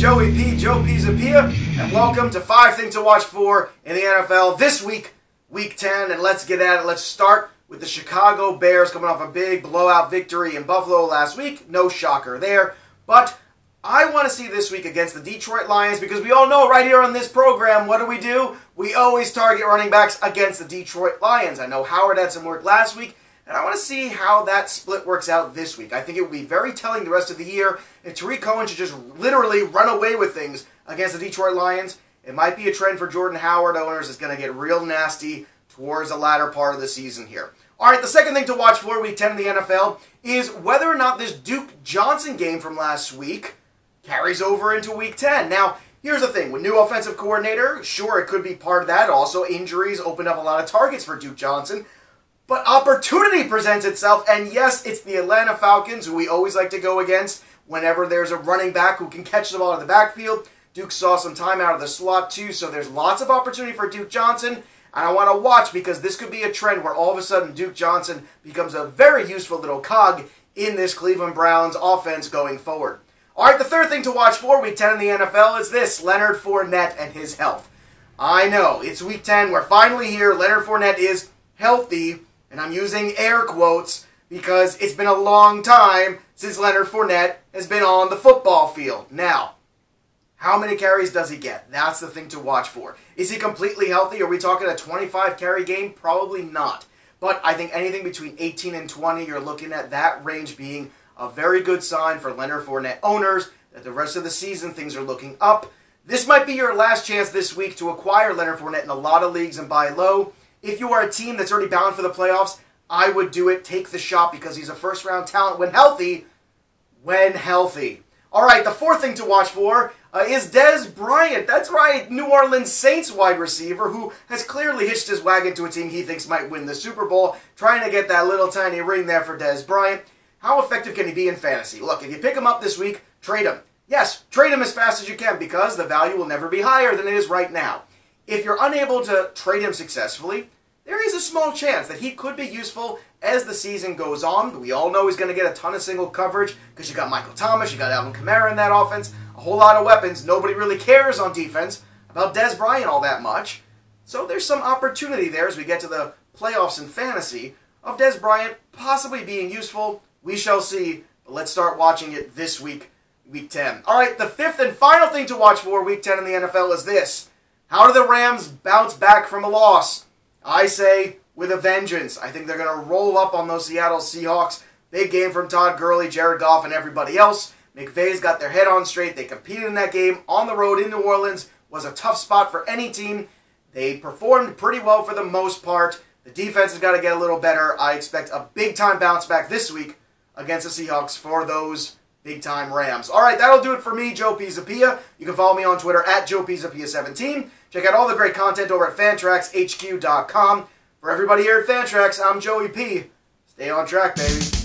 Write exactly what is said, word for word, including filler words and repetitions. Joey P. Joe P. Zappia, and welcome to Five Things to Watch For in the N F L this week, Week ten, and let's get at it. Let's start with the Chicago Bears coming off a big blowout victory in Buffalo last week. No shocker there, but I want to see this week against the Detroit Lions because we all know right here on this program, what do we do? We always target running backs against the Detroit Lions. I know Howard had some work last week, and I want to see how that split works out this week. I think it will be very telling the rest of the year if Tariq Cohen should just literally run away with things against the Detroit Lions. It might be a trend for Jordan Howard owners. It's going to get real nasty towards the latter part of the season here. All right, the second thing to watch for Week ten in the N F L is whether or not this Duke Johnson game from last week carries over into Week ten. Now, here's the thing. With new offensive coordinator, sure, it could be part of that. Also, injuries open up a lot of targets for Duke Johnson. But opportunity presents itself, and yes, it's the Atlanta Falcons, who we always like to go against whenever there's a running back who can catch the ball in the backfield. Duke saw some time out of the slot, too, so there's lots of opportunity for Duke Johnson, and I want to watch because this could be a trend where all of a sudden Duke Johnson becomes a very useful little cog in this Cleveland Browns offense going forward. All right, the third thing to watch for Week ten in the N F L is this, Leonard Fournette and his health. I know, it's Week ten, we're finally here, Leonard Fournette is healthy, and I'm using air quotes because it's been a long time since Leonard Fournette has been on the football field. Now, how many carries does he get? That's the thing to watch for. Is he completely healthy? Are we talking a twenty-five carry game? Probably not. But I think anything between eighteen and twenty, you're looking at that range being a very good sign for Leonard Fournette owners that the rest of the season things are looking up. This might be your last chance this week to acquire Leonard Fournette in a lot of leagues and buy low. If you are a team that's already bound for the playoffs, I would do it. Take the shot because he's a first-round talent when healthy. When healthy. All right, the fourth thing to watch for uh, is Dez Bryant. That's right, New Orleans Saints wide receiver who has clearly hitched his wagon to a team he thinks might win the Super Bowl, trying to get that little tiny ring there for Dez Bryant. How effective can he be in fantasy? Look, if you pick him up this week, trade him. Yes, trade him as fast as you can because the value will never be higher than it is right now. If you're unable to trade him successfully, there is a small chance that he could be useful as the season goes on. We all know he's going to get a ton of single coverage because you got Michael Thomas, you got Alvin Kamara in that offense, a whole lot of weapons. Nobody really cares on defense about Dez Bryant all that much. So there's some opportunity there as we get to the playoffs in fantasy of Dez Bryant possibly being useful. We shall see, but let's start watching it this week, Week ten. All right, the fifth and final thing to watch for Week ten in the N F L is this. How do the Rams bounce back from a loss? I say with a vengeance. I think they're going to roll up on those Seattle Seahawks. Big game from Todd Gurley, Jared Goff, and everybody else. McVay's got their head on straight. They competed in that game on the road in New Orleans. Was a tough spot for any team. They performed pretty well for the most part. The defense has got to get a little better. I expect a big-time bounce back this week against the Seahawks for those big-time Rams. All right, that'll do it for me, Joe P. Zappia. You can follow me on Twitter at Joe P Zappia seventeen. Check out all the great content over at Fantrax H Q dot com. For everybody here at Fantrax, I'm Joey P. Stay on track, baby.